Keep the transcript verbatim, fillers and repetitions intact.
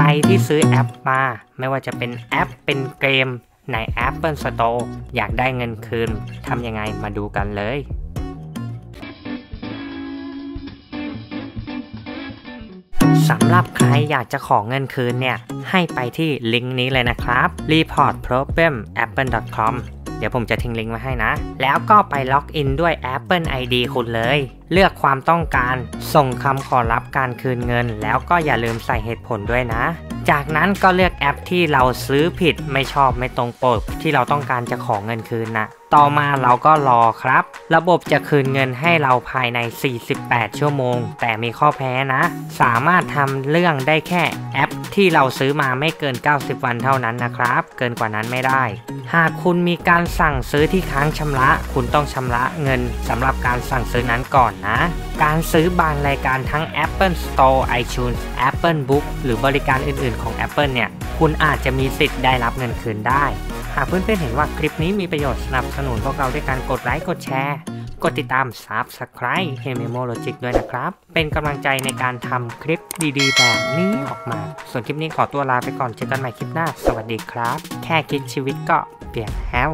รที่ซื้อแอปมาไม่ว่าจะเป็นแอปเป็นเกมใน Apple Store อยากได้เงินคืนทำยังไงมาดูกันเลยสำหรับใครอยากจะขอเงินคืนเนี่ยให้ไปที่ลิงก์นี้เลยนะครับ รีพอร์ตโปรแบลม แอปเปิล ดอท คอม เดี๋ยวผมจะทิ้งลิงก์ไว้ให้นะแล้วก็ไปล็อกอินด้วย Apple ไอ ดี คุณเลยเลือกความต้องการส่งคำขอรับการคืนเงินแล้วก็อย่าลืมใส่เหตุผลด้วยนะจากนั้นก็เลือกแอปที่เราซื้อผิดไม่ชอบไม่ตรงปกที่เราต้องการจะขอเงินคืนนะต่อมาเราก็รอครับระบบจะคืนเงินให้เราภายในสี่สิบแปดชั่วโมงแต่มีข้อแพ้นะสามารถทำเรื่องได้แค่แอปที่เราซื้อมาไม่เกินเก้าสิบวันเท่านั้นนะครับเกินกว่านั้นไม่ได้หากคุณมีการสั่งซื้อที่ค้างชำระคุณต้องชำระเงินสำหรับการสั่งซื้อนั้นก่อนนะการซื้อบางรายการทั้ง Apple Store iTunes Apple Books หรือบริการอื่นๆของ Apple เนี่ยคุณอาจจะมีสิทธิ์ได้รับเงินคืนได้หากเพื่อนๆเห็นว่าคลิปนี้มีประโยชน์สนับสนุนพวกเราด้วยการกดไลค์กดแชร์กดติดตาม Subscribe ให้ Memo Logic ด้วยนะครับเป็นกำลังใจในการทำคลิปดีๆแบบนี้ออกมาส่วนคลิปนี้ขอตัวลาไปก่อนเจอกันใหม่คลิปหน้าสวัสดีครับแค่คิดชีวิตก็เปลี่ยนแล้ว